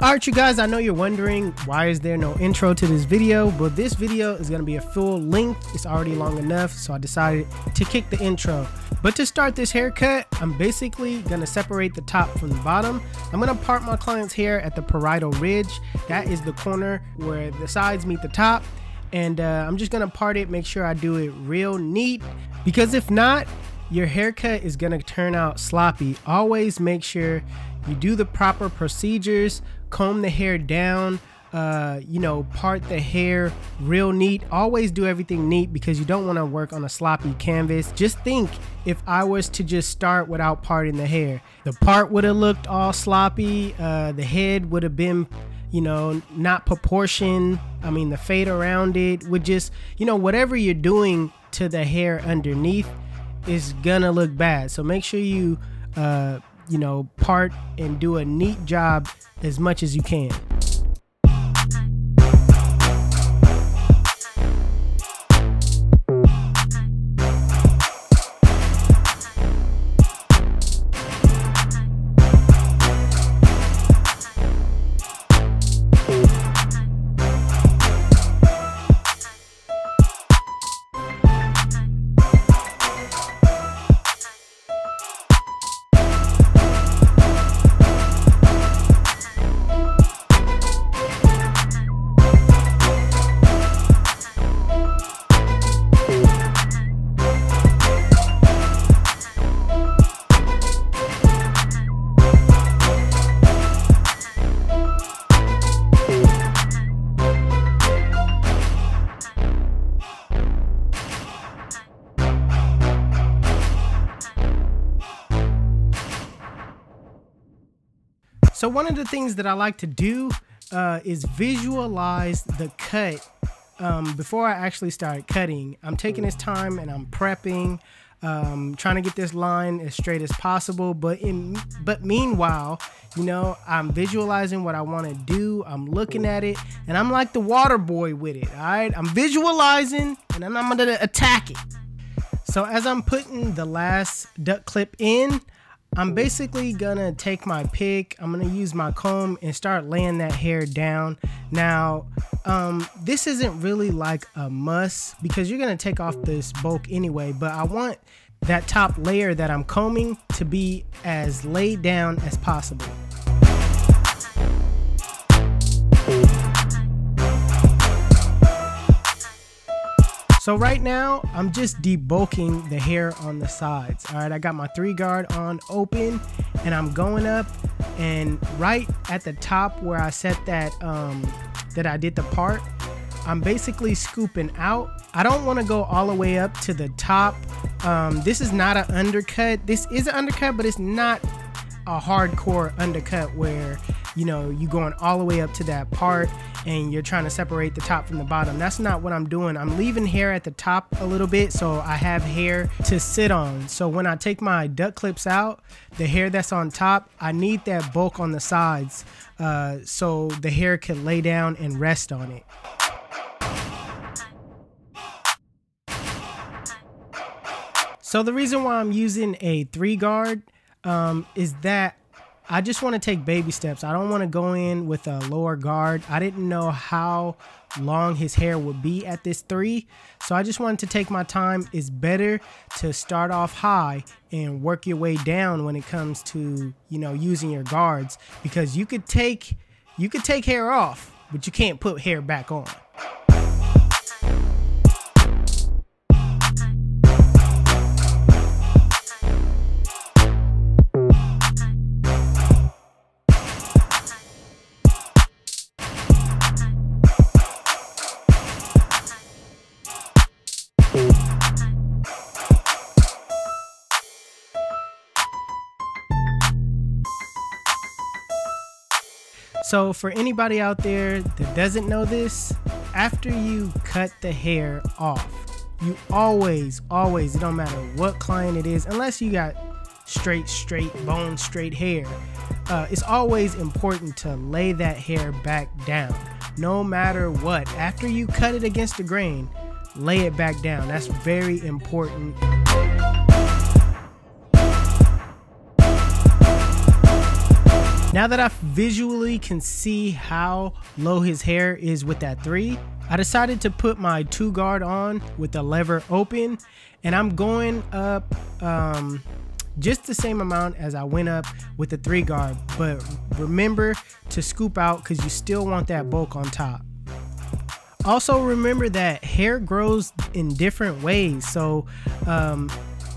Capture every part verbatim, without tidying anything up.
Alright you guys, I know you're wondering why is there no intro to this video, but this video is going to be a full length. It's already long enough, so I decided to kick the intro. But to start this haircut, I'm basically going to separate the top from the bottom. I'm going to part my client's hair at the parietal ridge. That is the corner where the sides meet the top. And uh, I'm just going to part it, make sure I do it real neat, because if not, your haircut is going to turn out sloppy. Always make sure you do the proper procedures, comb the hair down, uh, you know, part the hair real neat. Always do everything neat because you don't want to work on a sloppy canvas. Just think, if I was to just start without parting the hair, the part would have looked all sloppy, uh, the head would have been, you know, not proportioned. I mean, the fade around it would just, you know, whatever you're doing to the hair underneath is gonna look bad. So make sure you, uh, you know, part and do a neat job as much as you can. So one of the things that I like to do uh, is visualize the cut um, before I actually start cutting. I'm taking this time and I'm prepping, um, trying to get this line as straight as possible. But in but meanwhile, you know, I'm visualizing what I want to do. I'm looking at it and I'm like the water boy with it. All right, I'm visualizing and then I'm gonna attack it. So as I'm putting the last duck clip in, I'm basically gonna take my pick, I'm gonna use my comb and start laying that hair down. Now, um, this isn't really like a must because you're gonna take off this bulk anyway, but I want that top layer that I'm combing to be as laid down as possible. So right now, I'm just debulking the hair on the sides. All right, I got my three guard on open and I'm going up, and right at the top where I set that, um, that I did the part, I'm basically scooping out. I don't want to go all the way up to the top. Um, this is not an undercut. This is an undercut, but it's not a hardcore undercut where, you know, you're going all the way up to that part and you're trying to separate the top from the bottom. That's not what I'm doing. I'm leaving hair at the top a little bit so I have hair to sit on. So when I take my duck clips out, the hair that's on top, I need that bulk on the sides uh, so the hair can lay down and rest on it. So the reason why I'm using a three guard um, is that I just want to take baby steps. I don't want to go in with a lower guard. I didn't know how long his hair would be at this three. So I just wanted to take my time. It's better to start off high and work your way down when it comes to, you know, using your guards, because you could take, you could take hair off, but you can't put hair back on. So for anybody out there that doesn't know this, after you cut the hair off, you always, always, it don't matter what client it is, unless you got straight, straight, bone straight hair, uh, it's always important to lay that hair back down. No matter what, after you cut it against the grain, lay it back down. That's very important. Now that I visually can see how low his hair is with that three, I decided to put my two guard on with the lever open, and I'm going up um, just the same amount as I went up with the three guard, but remember to scoop out because you still want that bulk on top. Also remember that hair grows in different ways, so um,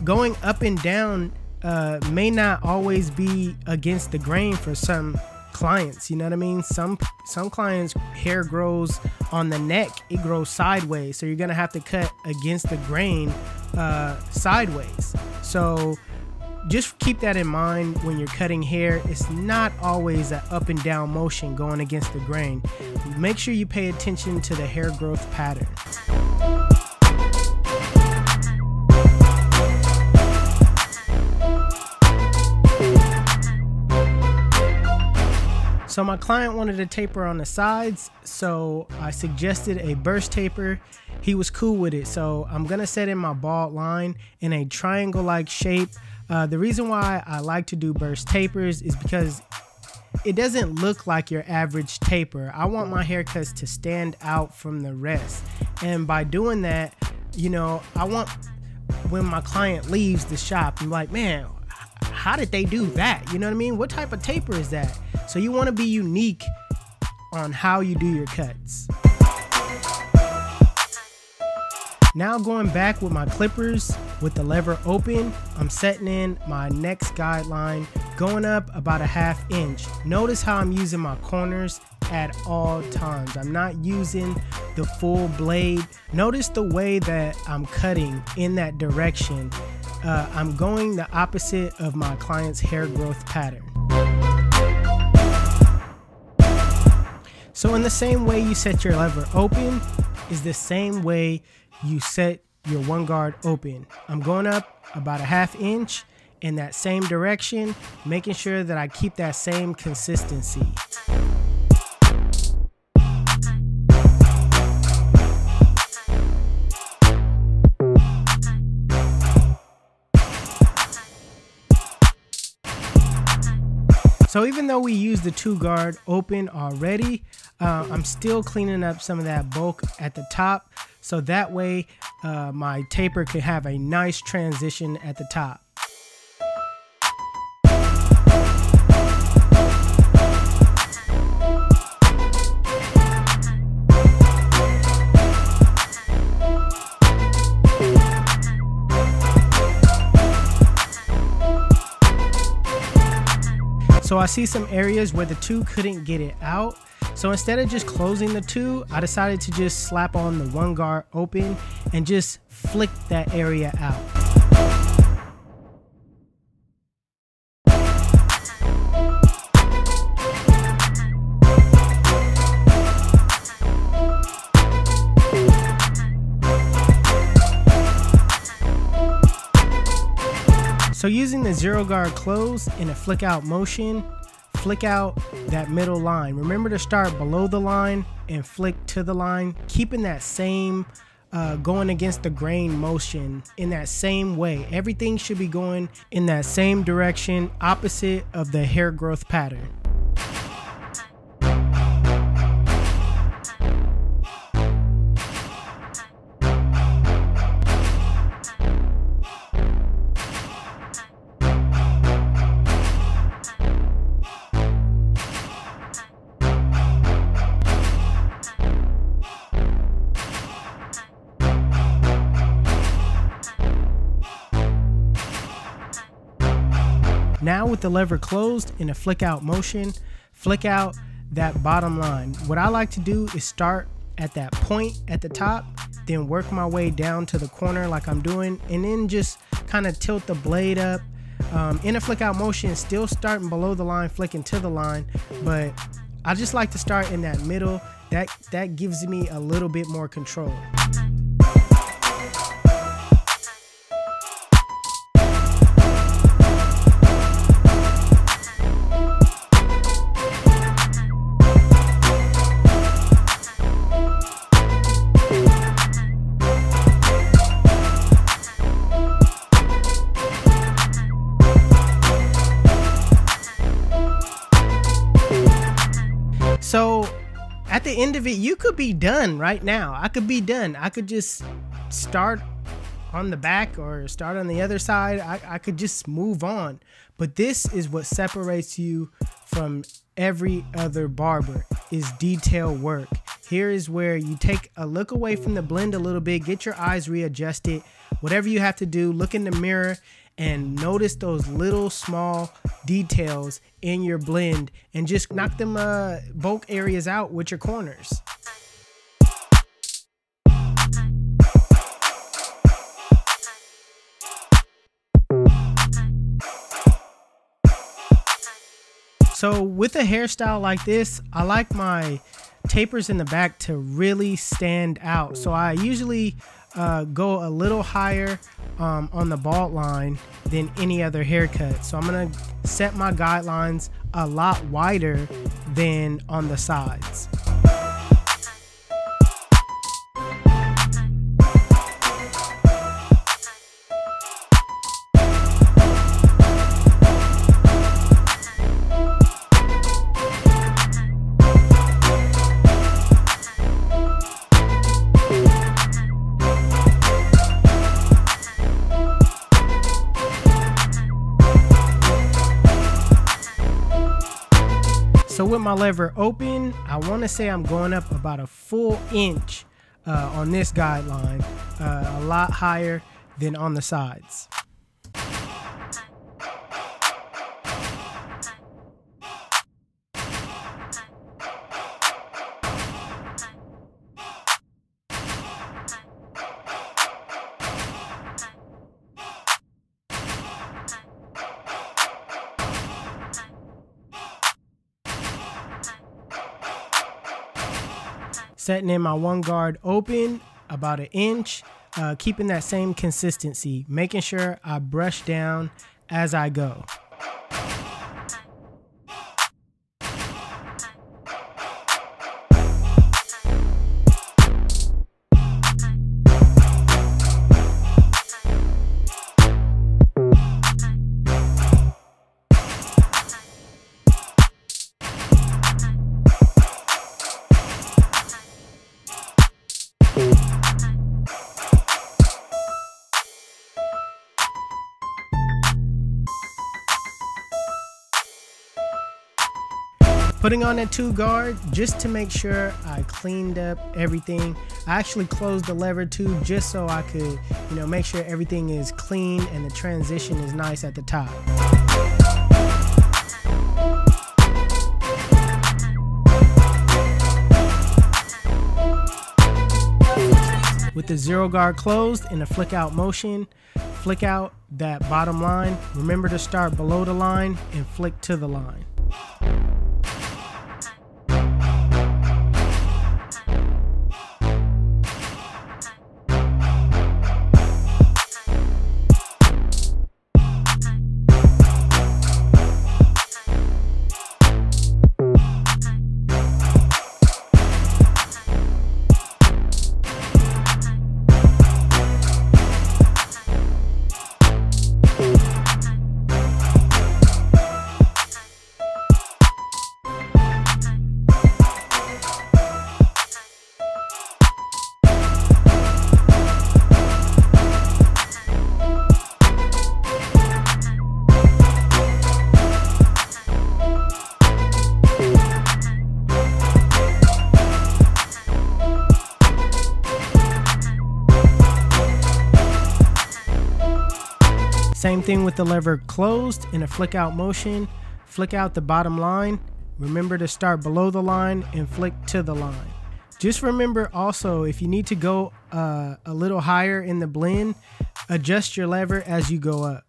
going up and down uh, may not always be against the grain for some clients, you know what I mean? Some some clients' hair grows on the neck, it grows sideways, so you're gonna have to cut against the grain uh, sideways. So just keep that in mind when you're cutting hair. It's not always an up and down motion going against the grain. Make sure you pay attention to the hair growth pattern. So my client wanted a taper on the sides, so I suggested a burst taper. He was cool with it, so I'm gonna set in my bald line in a triangle-like shape. Uh, the reason why I like to do burst tapers is because it doesn't look like your average taper. I want my haircuts to stand out from the rest, and by doing that, you know, I want when my client leaves the shop, I'm like, man, how did they do that? You know what I mean? What type of taper is that? So you want to be unique on how you do your cuts. Now going back with my clippers with the lever open, I'm setting in my next guideline, going up about a half inch. Notice how I'm using my corners at all times. I'm not using the full blade. Notice the way that I'm cutting in that direction. Uh, I'm going the opposite of my client's hair growth pattern. So in the same way you set your lever open is the same way you set your one guard open. I'm going up about a half inch in that same direction, making sure that I keep that same consistency. So even though we used the two guard open already, uh, I'm still cleaning up some of that bulk at the top, so that way uh, my taper could have a nice transition at the top. So I see some areas where the two couldn't get it out. So instead of just closing the two, I decided to just slap on the one guard open and just flick that area out. So using the zero guard close in a flick out motion, flick out that middle line. Remember to start below the line and flick to the line, keeping that same uh, going against the grain motion in that same way. Everything should be going in that same direction, opposite of the hair growth pattern. Now with the lever closed in a flick out motion, flick out that bottom line. What I like to do is start at that point at the top, then work my way down to the corner like I'm doing, and then just kind of tilt the blade up um, in a flick out motion, still starting below the line, flicking to the line, but I just like to start in that middle. That, that gives me a little bit more control. the end of it, you could be done right now. I could be done. I could just start on the back or start on the other side. I, I could just move on. But this is what separates you from every other barber is detail work. Here is where you take a look away from the blend a little bit, get your eyes readjusted, whatever you have to do, look in the mirror and notice those little small details in your blend and just knock them uh, bulk areas out with your corners. So with a hairstyle like this, I like my tapers in the back to really stand out. So I usually uh, go a little higher um, on the bald line than any other haircut. So I'm gonna set my guidelines a lot wider than on the sides. So with my lever open, I want to say I'm going up about a full inch uh, on this guideline, uh, a lot higher than on the sides. Setting in my one guard open about an inch, uh, keeping that same consistency, making sure I brush down as I go. Putting on a two guard just to make sure I cleaned up everything. I actually closed the lever too just so I could, you know, make sure everything is clean and the transition is nice at the top. With the zero guard closed in a flick out motion, flick out that bottom line. Remember to start below the line and flick to the line. Same thing with the lever closed in a flick out motion, flick out the bottom line. Remember to start below the line and flick to the line. Just remember also, if you need to go uh, a little higher in the blend, adjust your lever as you go up.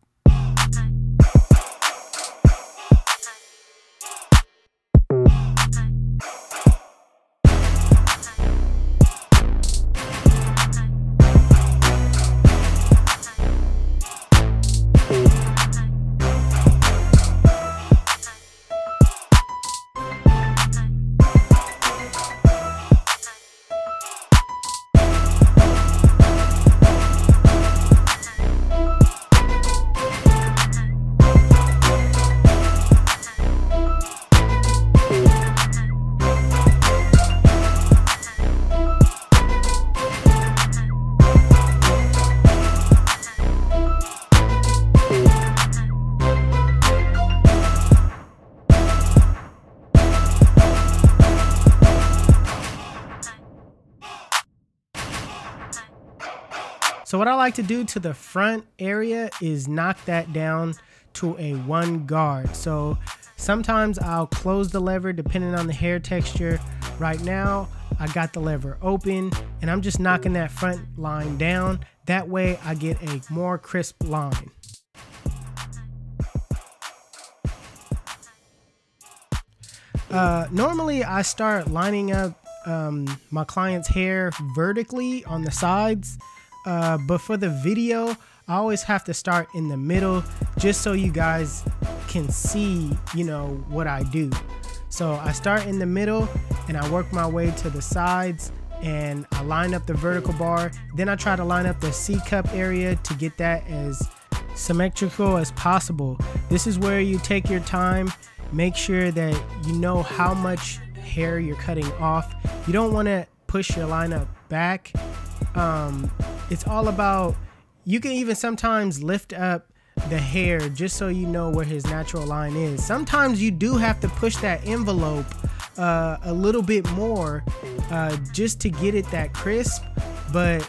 So what I like to do to the front area is knock that down to a one guard. So sometimes I'll close the lever depending on the hair texture. Right now, I got the lever open and I'm just knocking that front line down. That way I get a more crisp line. Uh, normally I start lining up um, my client's hair vertically on the sides, uh, but for the video, I always have to start in the middle just so you guys can see, you know, what I do. So I start in the middle and I work my way to the sides and I line up the vertical bar. Then I try to line up the C-cup area to get that as symmetrical as possible. This is where you take your time. Make sure that you know how much hair you're cutting off. You don't want to push your line up back. Um, it's all about, you can even sometimes lift up the hair just so you know where his natural line is. Sometimes you do have to push that envelope uh, a little bit more uh, just to get it that crisp, but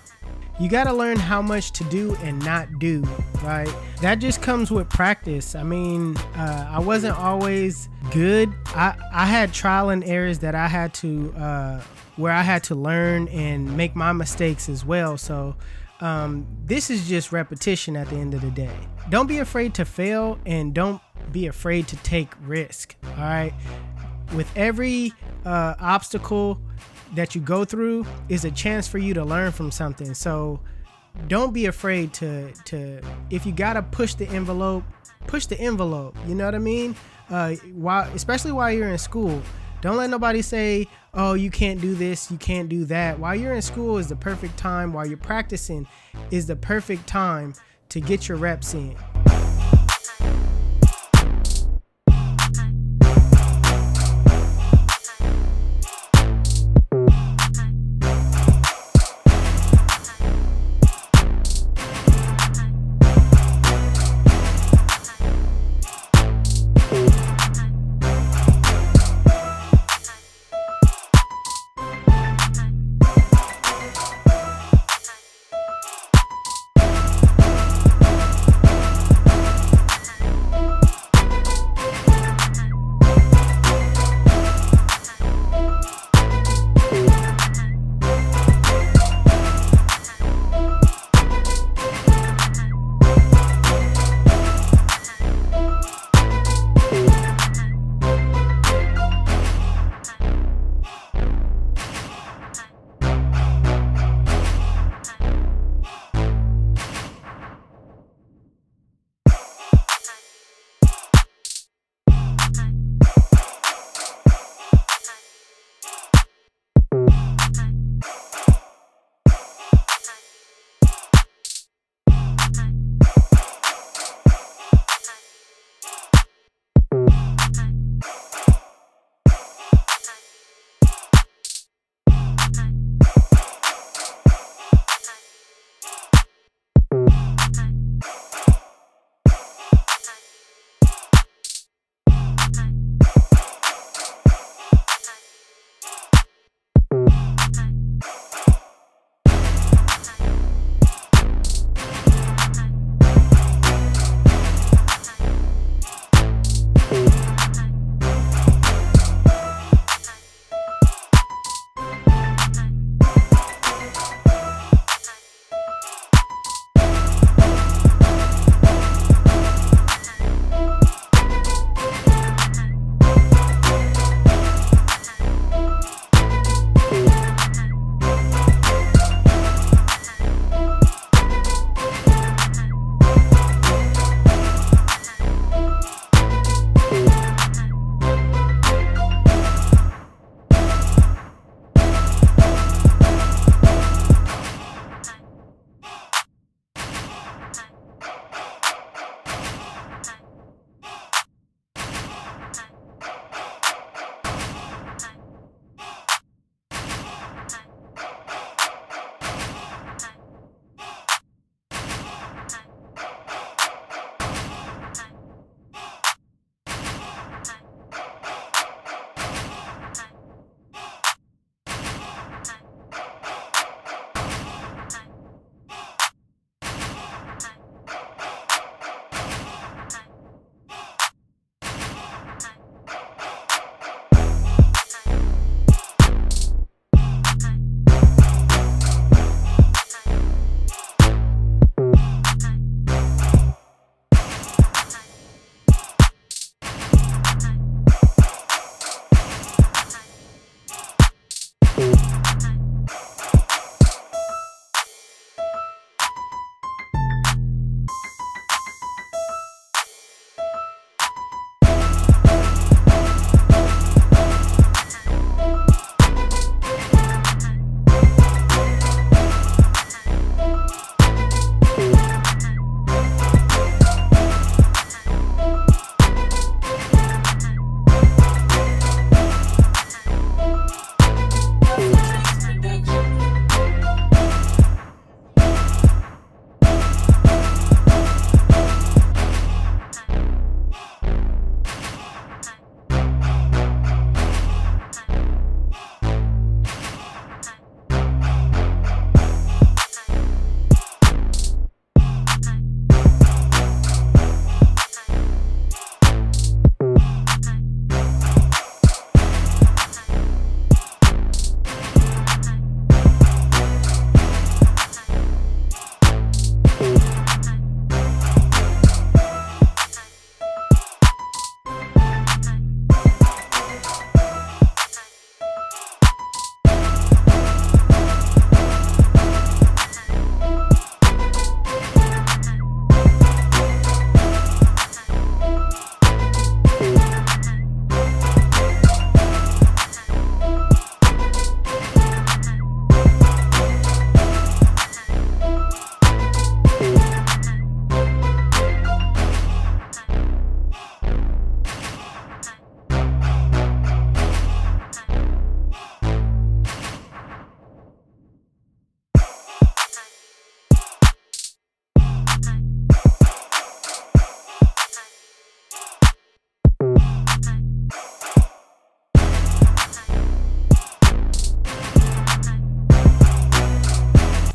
you got to learn how much to do and not do, right? That just comes with practice. I mean, uh, I wasn't always good. I, I had trial and errors that I had to, uh, where I had to learn and make my mistakes as well. So um, this is just repetition at the end of the day. Don't be afraid to fail and don't be afraid to take risk, all right? With every uh, obstacle that you go through is a chance for you to learn from something. So don't be afraid to, to if you gotta push the envelope, push the envelope, you know what I mean? Uh, while, especially while you're in school. Don't let nobody say, oh, you can't do this, you can't do that. While you're in school is the perfect time, while you're practicing is the perfect time to get your reps in.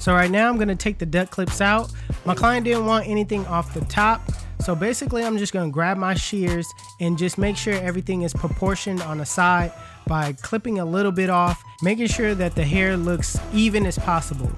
So right now I'm going to take the duck clips out. My client didn't want anything off the top. So basically I'm just going to grab my shears and just make sure everything is proportioned on the side by clipping a little bit off, making sure that the hair looks even as possible.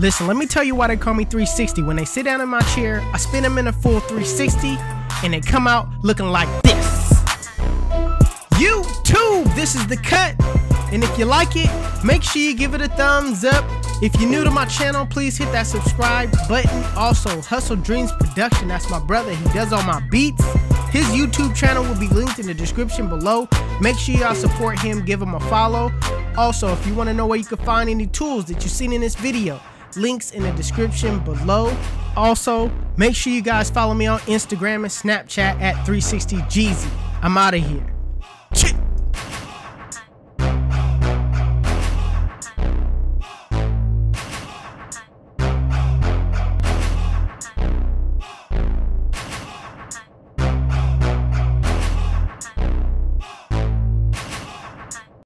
Listen, let me tell you why they call me three sixty. When they sit down in my chair, I spin them in a full three sixty, and they come out looking like this. YouTube, this is the cut. And if you like it, make sure you give it a thumbs up. If you're new to my channel, please hit that subscribe button. Also, Hustle Dreams Production, that's my brother. He does all my beats. His YouTube channel will be linked in the description below. Make sure y'all support him, give him a follow. Also, if you want to know where you can find any tools that you've seen in this video, links in the description below. Also, make sure you guys follow me on Instagram and Snapchat at three sixty Jeezy. I'm out of here.